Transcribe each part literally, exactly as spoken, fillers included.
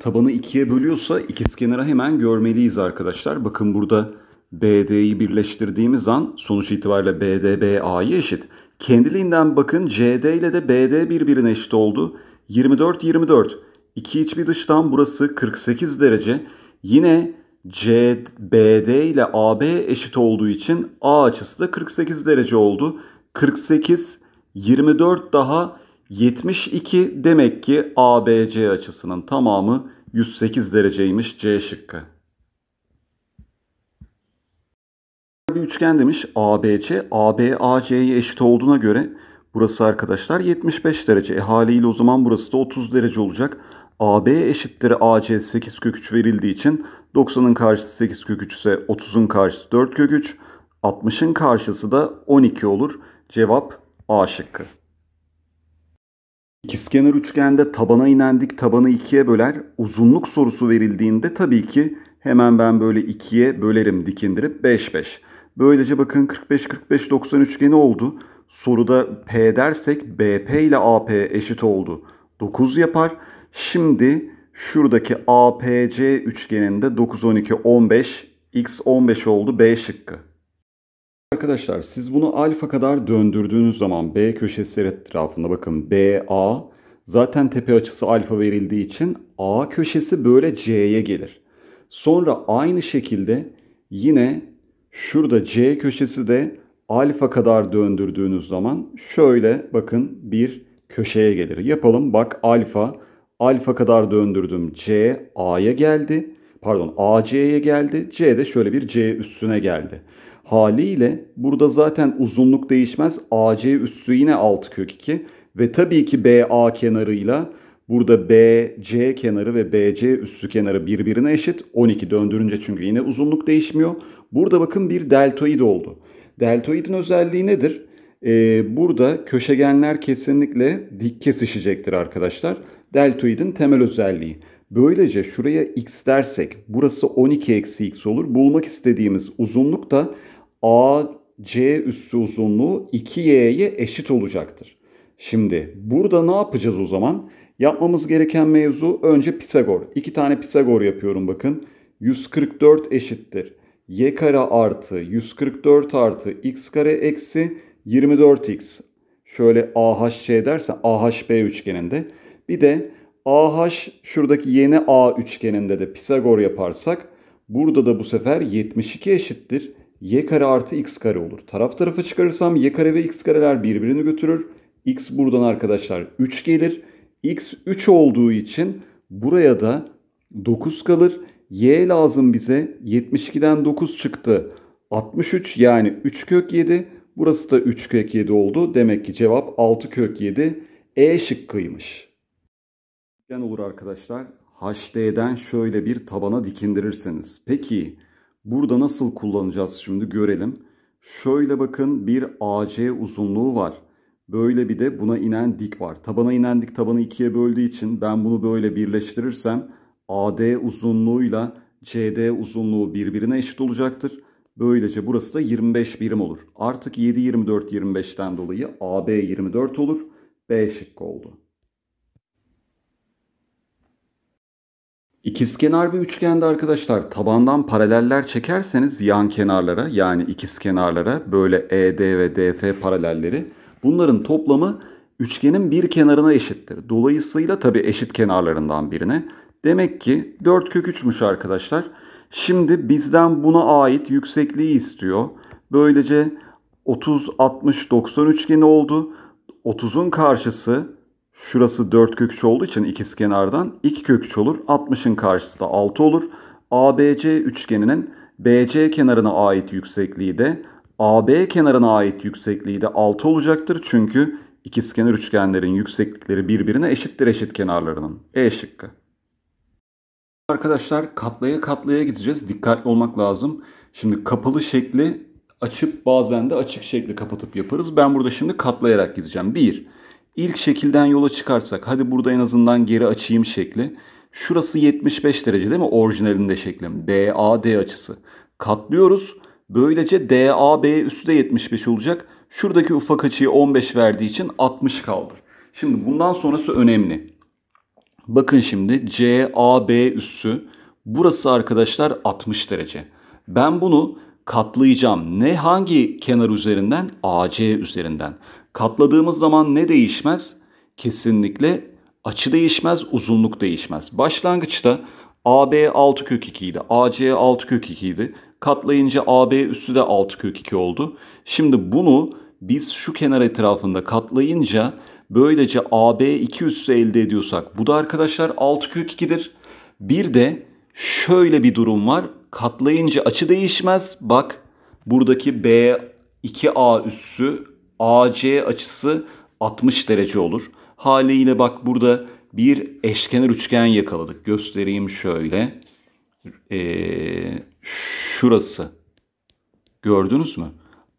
Tabanı ikiye bölüyorsa ikizkenarı hemen görmeliyiz arkadaşlar. Bakın burada B D'yi birleştirdiğimiz an sonuç itibariyle B D B A'ya eşit. Kendiliğinden bakın C D ile de B D birbirine eşit oldu. yirmi dört yirmi dört. iki iç bir dıştan burası kırk sekiz derece. Yine C B D ile A B eşit olduğu için A açısı da kırk sekiz derece oldu. kırk sekiz yirmi dört daha yetmiş iki, demek ki A B C açısının tamamı yüz sekiz dereceymiş C şıkkı. Bir üçgen demiş A B C, A B A C'ye eşit olduğuna göre burası arkadaşlar yetmiş beş derece. E haliyle o zaman burası da otuz derece olacak. A B eşittir A C sekiz kök üç verildiği için doksanın karşısı sekiz kök üç ise otuzun karşısı dört kök üç, altmışın karşısı da on iki olur. Cevap A şıkkı. İkizkenar üçgende tabana inen dik tabanı ikiye böler. Uzunluk sorusu verildiğinde tabii ki hemen ben böyle ikiye bölerim, dik indirip beş beş. Böylece bakın kırk beş kırk beş doksan üçgeni oldu. Soruda P dersek B P ile A P eşit oldu. dokuz yapar. Şimdi şuradaki A P C üçgeninde dokuz on iki on beş, x on beş oldu B şıkkı. Arkadaşlar siz bunu alfa kadar döndürdüğünüz zaman B köşesi etrafında bakın B A, zaten tepe açısı alfa verildiği için A köşesi böyle C'ye gelir. Sonra aynı şekilde yine şurada C köşesi de alfa kadar döndürdüğünüz zaman şöyle bakın bir köşeye gelir. Yapalım bak alfa, alfa kadar döndürdüm C A'ya geldi. Pardon A C'ye geldi. C de şöyle bir C üstüne geldi. Haliyle burada zaten uzunluk değişmez. A C üssü yine altı kök iki ve tabii ki B A kenarıyla burada B C kenarı ve B C üssü kenarı birbirine eşit. on iki döndürünce çünkü yine uzunluk değişmiyor. Burada bakın bir deltoid oldu. Deltoidin özelliği nedir? Ee, burada köşegenler kesinlikle dik kesişecektir arkadaşlar. Deltoidin temel özelliği. Böylece şuraya x dersek burası on iki eksi x olur. Bulmak istediğimiz uzunluk da A C üssü uzunluğu iki y'ye eşit olacaktır. Şimdi burada ne yapacağız o zaman? Yapmamız gereken mevzu önce Pisagor. İki tane Pisagor yapıyorum bakın. yüz kırk dört eşittir y kare artı yüz kırk dört artı x kare eksi yirmi dört x. Şöyle A H C dersen A H B üçgeninde. Bir de A H şuradaki yeni A üçgeninde de Pisagor yaparsak burada da bu sefer yetmiş iki eşittir y kare artı x kare olur. Taraf tarafa çıkarırsam y kare ve x kareler birbirini götürür. X buradan arkadaşlar üç gelir. X üç olduğu için buraya da dokuz kalır. Y lazım bize. yetmiş ikiden dokuz çıktı. altmış üç yani üç kök yedi. Burası da üç kök yedi oldu. Demek ki cevap altı kök yedi. E şıkkıymış. Olur arkadaşlar. H D'den şöyle bir tabana dikindirirseniz. Peki burada nasıl kullanacağız şimdi görelim. Şöyle bakın bir A C uzunluğu var. Böyle bir de buna inen dik var. Tabana inen dik tabanı ikiye böldüğü için ben bunu böyle birleştirirsem A D uzunluğuyla C D uzunluğu birbirine eşit olacaktır. Böylece burası da yirmi beş birim olur. Artık yedi yirmi dört yirmi beşten dolayı A B yirmi dört olur. B şıkkı oldu. İkizkenar bir üçgende arkadaşlar tabandan paraleller çekerseniz yan kenarlara yani ikizkenarlara böyle E D ve D F paralelleri bunların toplamı üçgenin bir kenarına eşittir. Dolayısıyla tabi eşit kenarlarından birine. Demek ki dört kök üçmüş arkadaşlar. Şimdi bizden buna ait yüksekliği istiyor. Böylece otuz altmış doksan üçgeni oldu. otuzun karşısı şurası dört kök üç olduğu için ikizkenardan iki kök üç olur. altmışın karşısı da altı olur. A B C üçgeninin B C kenarına ait yüksekliği de A B kenarına ait yüksekliği de altı olacaktır. Çünkü ikizkenar üçgenlerin yükseklikleri birbirine eşittir eşit kenarlarının. E şıkkı. Arkadaşlar katlaya katlaya gideceğiz. Dikkatli olmak lazım. Şimdi kapalı şekli açıp bazen de açık şekli kapatıp yaparız. Ben burada şimdi katlayarak gideceğim. bir. İlk şekilden yola çıkarsak hadi burada en azından geri açayım şekli. Şurası yetmiş beş derece değil mi? Orijinalinde şeklim. B A D açısı. Katlıyoruz. Böylece D A B üssü de yetmiş beş olacak. Şuradaki ufak açıyı on beş verdiği için altmış kaldı. Şimdi bundan sonrası önemli. Bakın şimdi C A B üssü. Burası arkadaşlar altmış derece. Ben bunu katlayacağım. Ne hangi kenar üzerinden? A C üzerinden. Katladığımız zaman ne değişmez? Kesinlikle açı değişmez, uzunluk değişmez. Başlangıçta A B altı kök iki idi. A C altı kök iki idi. Katlayınca A B üssü de altı kök iki oldu. Şimdi bunu biz şu kenar etrafında katlayınca böylece A B iki üssü elde ediyorsak bu da arkadaşlar altı kök ikidir. Bir de şöyle bir durum var. Katlayınca açı değişmez. Bak buradaki B iki A üssü A C açısı altmış derece olur. Haliyle bak burada bir eşkenar üçgen yakaladık. Göstereyim şöyle. Ee, şurası. Gördünüz mü?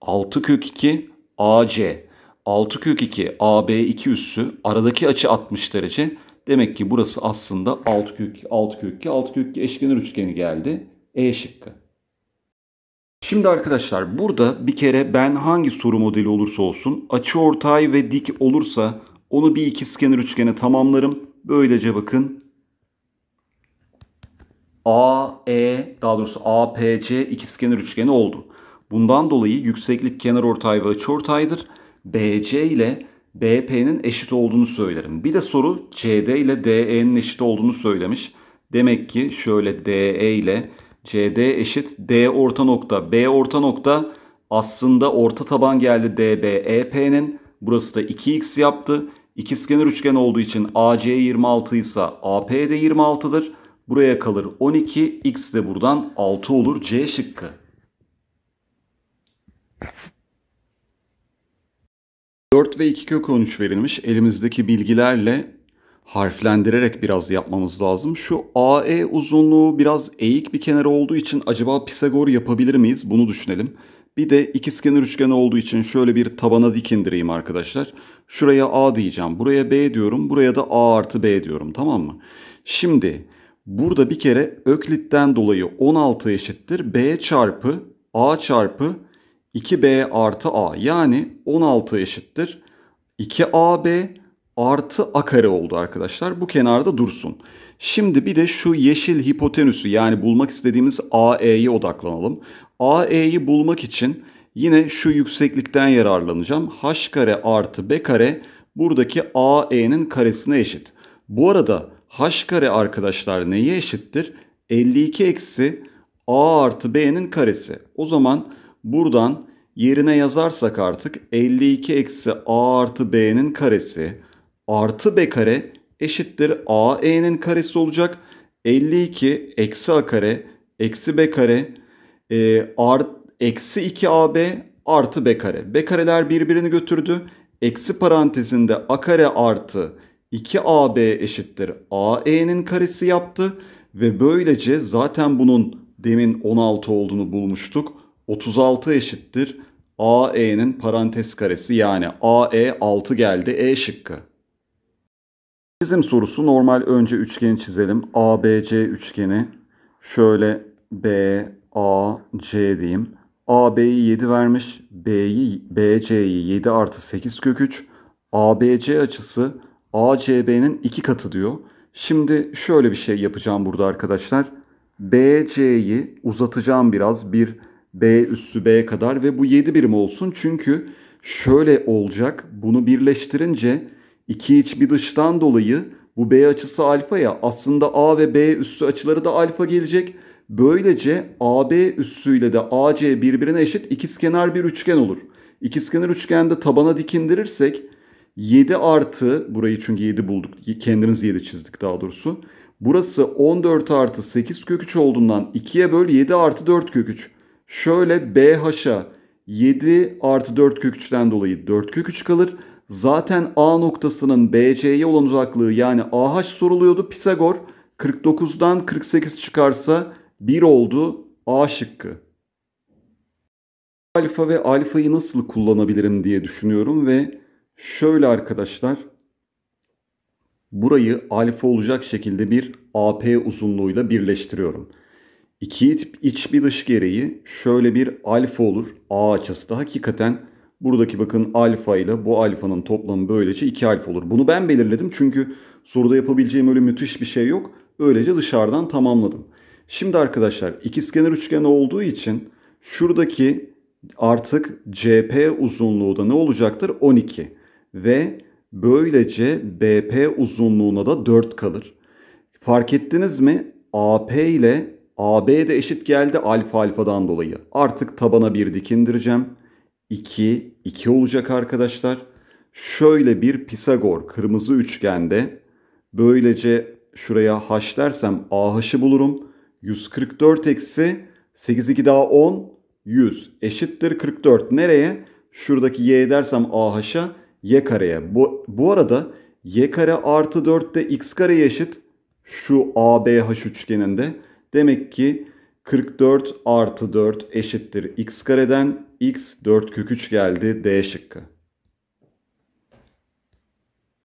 altı kök iki A C. altı kök iki A B iki üssü. Aradaki açı altmış derece. Demek ki burası aslında altı kök iki, altı kök iki, altı kök iki eşkenar üçgeni geldi. E şıkkı. Şimdi arkadaşlar burada bir kere ben hangi soru modeli olursa olsun açıortay ve dik olursa onu bir ikizkenar üçgene tamamlarım. Böylece bakın A E daha doğrusu A P C ikizkenar üçgeni oldu. Bundan dolayı yükseklik kenarortay ve açıortaydır. B C ile B P'nin eşit olduğunu söylerim. Bir de soru C D ile D E'nin eşit olduğunu söylemiş. Demek ki şöyle D E ile C D eşit D orta nokta B orta nokta aslında orta taban geldi D B E P'nin. Burası da iki x yaptı. İkizkenar üçgen olduğu için A C yirmi altı ise A P de yirmi altıdır. Buraya kalır on iki. X de buradan altı olur. C şıkkı. dört ve iki kök on üç verilmiş. Elimizdeki bilgilerle harflendirerek biraz yapmamız lazım. Şu A E uzunluğu biraz eğik bir kenarı olduğu için acaba Pisagor yapabilir miyiz? Bunu düşünelim. Bir de ikizkenar üçgen olduğu için şöyle bir tabana dik indireyim arkadaşlar. Şuraya A diyeceğim. Buraya B diyorum. Buraya da A artı B diyorum. Tamam mı? Şimdi burada bir kere Öklit'ten dolayı on altı eşittir B çarpı A çarpı iki B artı A. Yani on altı eşittir iki A B artı A kare oldu arkadaşlar. Bu kenarda dursun. Şimdi bir de şu yeşil hipotenüsü yani bulmak istediğimiz A E'ye odaklanalım. A E'yi bulmak için yine şu yükseklikten yararlanacağım. H kare artı B kare buradaki A E'nin karesine eşit. Bu arada H kare arkadaşlar neye eşittir? elli iki eksi A artı B'nin karesi. O zaman buradan yerine yazarsak artık elli iki eksi A artı B'nin karesi artı B kare eşittir A E'nin karesi olacak. elli iki eksi A kare eksi B kare E, art, eksi iki A B artı B kare. B kareler birbirini götürdü. Eksi parantezinde A kare artı iki A B eşittir A E'nin karesi yaptı. Ve böylece zaten bunun demin on altı olduğunu bulmuştuk. otuz altı eşittir A E'nin parantez karesi yani A E altı geldi. E şıkkı. Çizim sorusu normal önce üçgeni çizelim. A B C üçgeni şöyle B A, C diyeyim. A, B'yi yedi vermiş. B'yi, B C'yi yedi artı sekiz kök üç. A B C açısı A C B'nin iki katı diyor. Şimdi şöyle bir şey yapacağım burada arkadaşlar. B C'yi uzatacağım biraz. Bir B üssü B kadar ve bu yedi birim olsun. Çünkü şöyle olacak. Bunu birleştirince iki iç bir dıştan dolayı bu B açısı alfa ya. Aslında A ve B üssü açıları da alfa gelecek. Böylece A B üssüyle de A C birbirine eşit ikizkenar bir üçgen olur. İkizkenar üçgende tabana dik indirirsek yedi artı burayı çünkü yedi bulduk. Kendimiz yedi çizdik daha doğrusu. Burası on dört artı sekiz kök üç olduğundan ikiye böl yedi artı dört kök üç. Şöyle B H'a yedi artı dört kök üçten dolayı dört kök üç kalır. Zaten A noktasının B C'ye olan uzaklığı yani A H soruluyordu. Pisagor kırk dokuzdan kırk sekiz çıkarsa bir oldu. A şıkkı. Alfa ve alfayı nasıl kullanabilirim diye düşünüyorum ve şöyle arkadaşlar burayı alfa olacak şekilde bir A P uzunluğuyla birleştiriyorum. İki iç bir dış gereği şöyle bir alfa olur. A açısı da hakikaten Buradaki bakın alfa ile bu alfanın toplamı böylece iki alfa olur. Bunu ben belirledim çünkü soruda yapabileceğim öyle müthiş bir şey yok. Böylece dışarıdan tamamladım. Şimdi arkadaşlar ikizkenar üçgen olduğu için şuradaki artık C P uzunluğu da ne olacaktır? on iki ve böylece B P uzunluğuna da dört kalır. Fark ettiniz mi? A P ile A B de eşit geldi alfa alfadan dolayı. Artık tabana bir dik indireceğim. iki, iki olacak arkadaşlar. Şöyle bir Pisagor kırmızı üçgende böylece şuraya h dersem A H'ı bulurum. yüz kırk dört eksi sekiz, iki daha on, yüz eşittir kırk dört. Nereye? Şuradaki y dersem A H'a y kareye. Bu, bu arada y kare artı dört de x kareye eşit. Şu A B H üçgeninde. Demek ki kırk dört artı dört eşittir x kareden. X dört kök üç geldi D şıkkı.